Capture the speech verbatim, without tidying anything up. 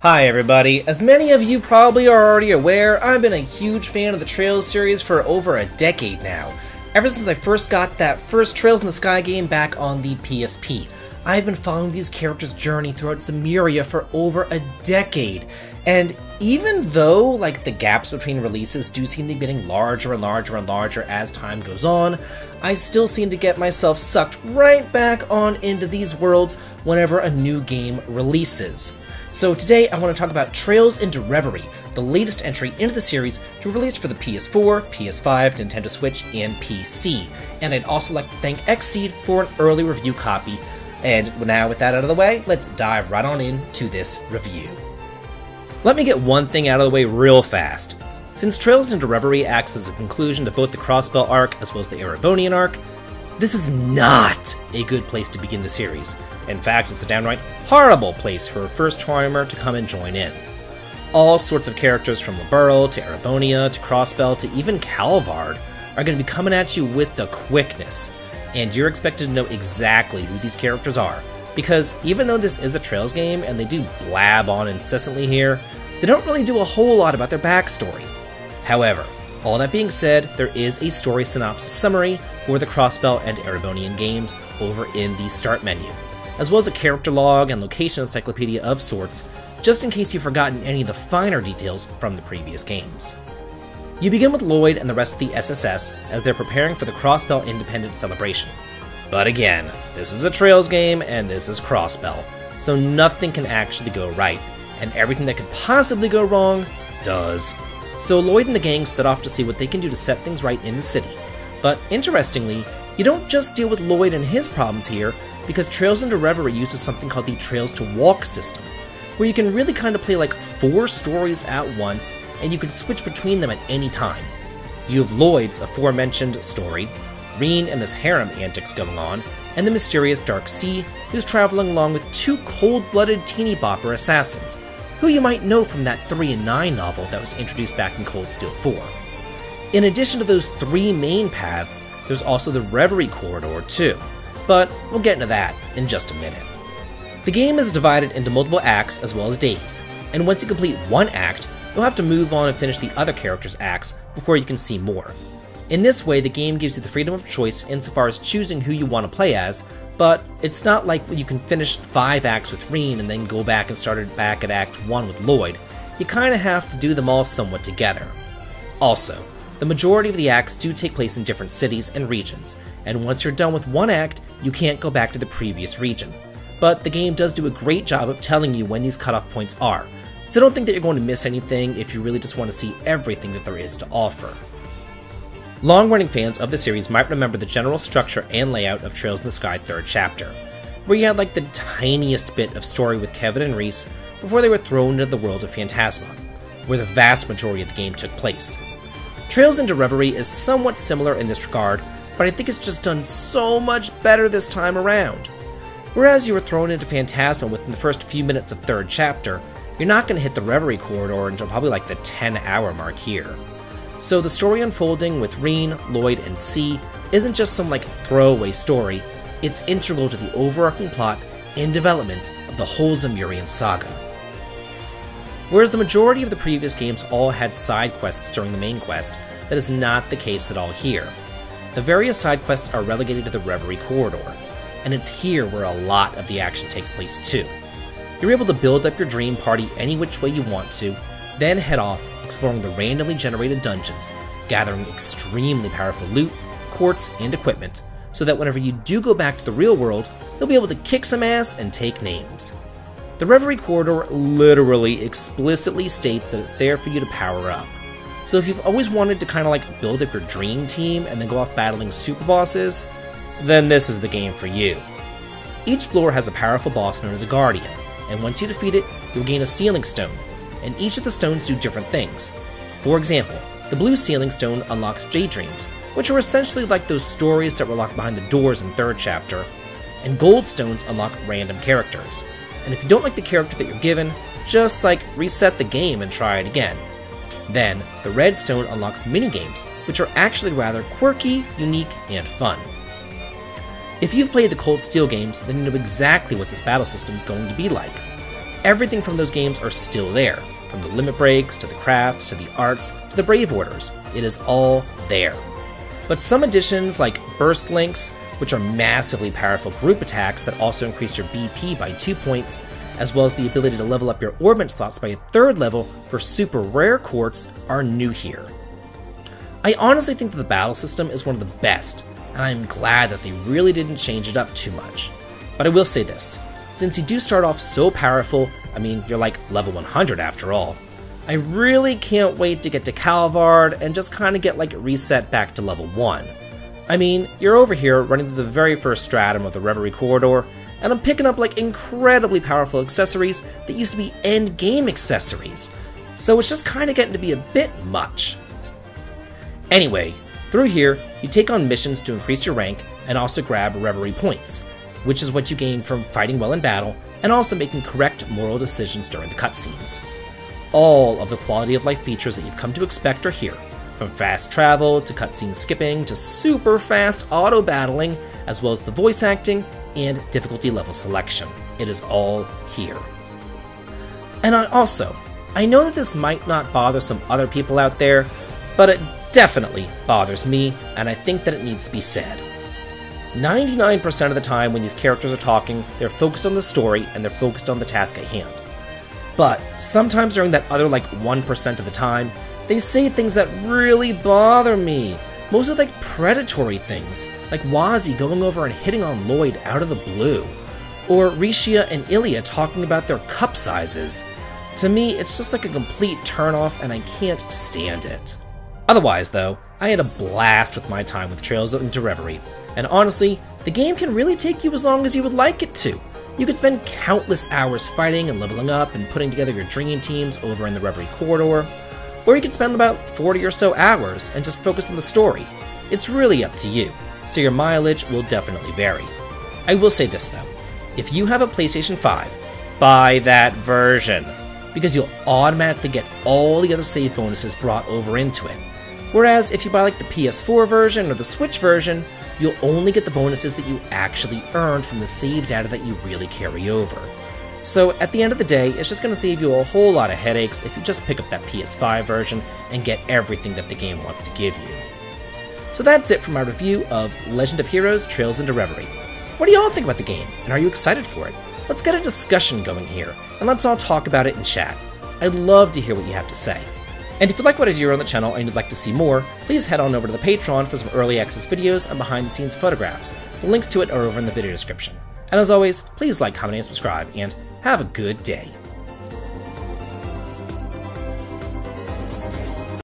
Hi everybody, as many of you probably are already aware, I've been a huge fan of the Trails series for over a decade now. Ever since I first got that first Trails in the Sky game back on the P S P, I've been following these characters' journey throughout Zemuria for over a decade. And even though like the gaps between releases do seem to be getting larger and larger and larger as time goes on, I still seem to get myself sucked right back on into these worlds whenever a new game releases. So today I want to talk about Trails into Reverie, the latest entry into the series to be released for the P S four, P S five, Nintendo Switch, and P C. And I'd also like to thank X seed for an early review copy. And now with that out of the way, let's dive right on into this review. Let me get one thing out of the way real fast. Since Trails into Reverie acts as a conclusion to both the Crossbell arc as well as the Erebonian arc, this is not a good place to begin the series. In fact, it's a downright horrible place for a first timer to come and join in. All sorts of characters from Liberl to Erebonia to Crossbell to even Calvard are going to be coming at you with the quickness, and you're expected to know exactly who these characters are, because even though this is a Trails game and they do blab on incessantly here, they don't really do a whole lot about their backstory. However, all that being said, there is a story synopsis summary for the Crossbell and Erebonian games over in the start menu, as well as a character log and location encyclopedia of sorts, just in case you've forgotten any of the finer details from the previous games. You begin with Lloyd and the rest of the S S S as they're preparing for the Crossbell Independence Celebration. But again, this is a Trails game and this is Crossbell, so nothing can actually go right, and everything that could possibly go wrong does. So Lloyd and the gang set off to see what they can do to set things right in the city. But interestingly, you don't just deal with Lloyd and his problems here, because Trails into Reverie uses something called the Trails to Walk system, where you can really kind of play like four stories at once, and you can switch between them at any time. You have Lloyd's aforementioned story, Rean and his harem antics going on, and the mysterious Dark Sea, who's traveling along with two cold-blooded teeny-bopper assassins, who you might know from that three and nine novel that was introduced back in Cold Steel four. In addition to those three main paths, there's also the Reverie Corridor too, but we'll get into that in just a minute. The game is divided into multiple acts as well as days, and once you complete one act, you'll have to move on and finish the other character's acts before you can see more. In this way, the game gives you the freedom of choice insofar as choosing who you want to play as, but it's not like you can finish five acts with Rean and then go back and start it back at Act one with Lloyd. You kind of have to do them all somewhat together. Also, the majority of the acts do take place in different cities and regions, and once you're done with one act, you can't go back to the previous region. But the game does do a great job of telling you when these cutoff points are, so don't think that you're going to miss anything if you really just want to see everything that there is to offer. Long-running fans of the series might remember the general structure and layout of Trails in the Sky third Chapter, where you had like the tiniest bit of story with Kevin and Reese before they were thrown into the world of Phantasma, where the vast majority of the game took place. Trails into Reverie is somewhat similar in this regard, but I think it's just done so much better this time around. Whereas you were thrown into Phantasma within the first few minutes of third Chapter, you're not going to hit the Reverie Corridor until probably like the ten hour mark here. So the story unfolding with Rean, Lloyd, and C isn't just some like throwaway story, it's integral to the overarching plot and development of the whole Zemurian saga. Whereas the majority of the previous games all had side quests during the main quest, that is not the case at all here. The various side quests are relegated to the Reverie Corridor, and it's here where a lot of the action takes place too. You're able to build up your dream party any which way you want to, then head off, exploring the randomly generated dungeons, gathering extremely powerful loot, quartz, and equipment, so that whenever you do go back to the real world, you'll be able to kick some ass and take names. The Reverie Corridor literally explicitly states that it's there for you to power up. So if you've always wanted to kind of like build up your dream team and then go off battling super bosses, then this is the game for you. Each floor has a powerful boss known as a guardian, and once you defeat it, you'll gain a ceiling stone, and each of the stones do different things. For example, the blue ceiling stone unlocks Jay Dreams, which are essentially like those stories that were locked behind the doors in third Chapter, and gold stones unlock random characters. And if you don't like the character that you're given, just like reset the game and try it again. Then, the red stone unlocks minigames, which are actually rather quirky, unique, and fun. If you've played the Cold Steel games, then you know exactly what this battle system is going to be like. Everything from those games are still there, from the limit breaks, to the crafts, to the arts, to the brave orders. It is all there. But some additions, like burst links, which are massively powerful group attacks that also increase your B P by two points, as well as the ability to level up your ornament slots by a third level for super rare quartz, are new here. I honestly think that the battle system is one of the best, and I am glad that they really didn't change it up too much. But I will say this, since you do start off so powerful, I mean, you're like level one hundred after all, I really can't wait to get to Calvard and just kinda get like reset back to level one. I mean, you're over here running through the very first stratum of the Reverie Corridor, and I'm picking up like incredibly powerful accessories that used to be end game accessories, so it's just kinda getting to be a bit much. Anyway, through here, you take on missions to increase your rank and also grab Reverie points, which is what you gain from fighting well in battle and also making correct moral decisions during the cutscenes. All of the quality of life features that you've come to expect are here, from fast travel to cutscene skipping to super fast auto battling, as well as the voice acting and difficulty level selection. It is all here. And I also, I know that this might not bother some other people out there, but it definitely bothers me, and I think that it needs to be said. ninety-nine percent of the time when these characters are talking, they're focused on the story and they're focused on the task at hand. But sometimes during that other like one percent of the time, they say things that really bother me. Mostly like predatory things, like Wazzy going over and hitting on Lloyd out of the blue, or Rishia and Ilya talking about their cup sizes. To me, it's just like a complete turnoff and I can't stand it. Otherwise though, I had a blast with my time with Trails into Reverie, and honestly, the game can really take you as long as you would like it to. You could spend countless hours fighting and leveling up and putting together your dream teams over in the Reverie Corridor, or you could spend about forty or so hours and just focus on the story. It's really up to you, so your mileage will definitely vary. I will say this though, if you have a PlayStation five, buy that version, because you'll automatically get all the other save bonuses brought over into it. Whereas if you buy like the P S four version or the Switch version, you'll only get the bonuses that you actually earned from the save data that you really carry over. So at the end of the day, it's just going to save you a whole lot of headaches if you just pick up that P S five version and get everything that the game wants to give you. So that's it for my review of Legend of Heroes Trails into Reverie. What do you all think about the game, and are you excited for it? Let's get a discussion going here, and let's all talk about it in chat. I'd love to hear what you have to say. And if you like what I do here on the channel and you'd like to see more, please head on over to the Patreon for some early access videos and behind the scenes photographs. The links to it are over in the video description. And as always, please like, comment, and subscribe, and have a good day.